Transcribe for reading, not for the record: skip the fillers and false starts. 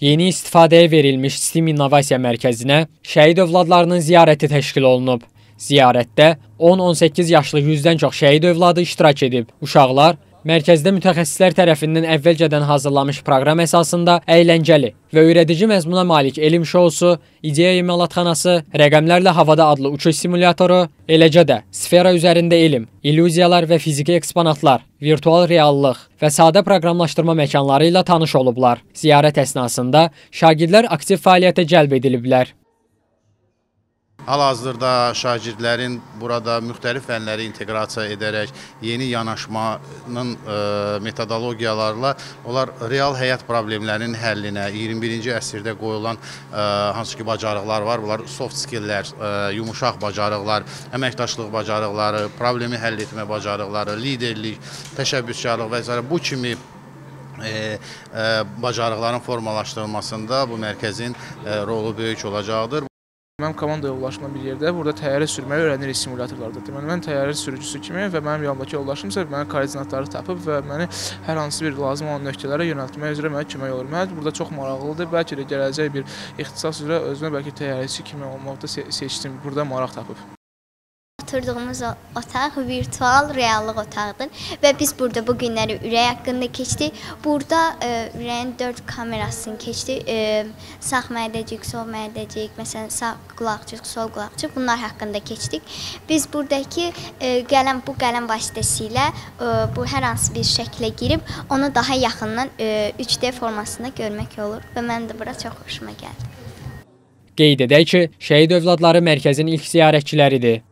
Yeni istifadəyə verilmiş STEAM Innovasiya Mərkəzinə şəhid övladlarının ziyarəti təşkil olunub. Ziyarətdə 10-18 yaşlı 100-dən çox şəhid övladı iştirak edib. Uşaqlar mərkəzdə mütəxəssislər tərəfindən əvvəlcədən hazırlanmış proqram əsasında əyləncəli və öyrədici məzmuna malik elm şousu, ideya imalatxanası, rəqəmlərlə havada adlı uçuş simulatoru, eləcə də sfera üzərində elm, illüziyalar və fiziki eksponatlar, virtual reallıq və sadə proqramlaşdırma məkanları ilə tanış olublar. Ziyarət əsnasında şagirdlər aktiv fəaliyyətə cəlb ediliblər. Hal-hazırda şagirdlərin burada müxtəlif fənləri inteqrasiya edərək yeni yanaşmanın metodologiyalarla onlar real həyat problemlərinin həllinə, 21-ci əsrdə qoyulan hansı ki bacarıqlar var, bunlar soft skilllər, yumuşaq bacarıqlar, əməkdaşlıq bacarıqları, problemi həll etmə bacarıqları, liderlik, təşəbbüskarlıq və s. bu kimi bacarıqların formalaşdırılmasında bu mərkəzin rolu böyük olacaqdır. Mən komandaya ulaşma bir yerdə burada təyyarə sürməyi öyrənirik simulatorlarda. Deməli, mən təyyarə sürücüsü kimi və mənim yanımdakı yoldaşımsa mənə koordinatları tapıb və məni hər hansı bir lazım olan nöqtələrə yönəltmək üzrə mənə kömək olur. Mən burada çox maraqlıdır. Bəlkə də gələcək bir ixtisas üzrə özümə bəlkə təyyarəçi kimi olmaqda seçdim. Burada maraq tapıb. Oturduğumuz otaq virtual reallıq otaqdır və biz burada bu günləri ürək haqqında keçdik. Burada ürəyin 4 kamerasını keçdik. Sağ mədəcik, sol mədəcik, məsələn sağ qulaqcıq, sol qulaqcıq bunlar haqqında keçdik. Biz buradakı bu qələm vasitəsilə bu hər hansı bir şəklə girib onu daha yaxından 3D formasında görmək olur və mən də bura çox xoşuma gəldi. Qeyd edək ki, Şəhid Övladları mərkəzin ilk ziyarətçiləridir.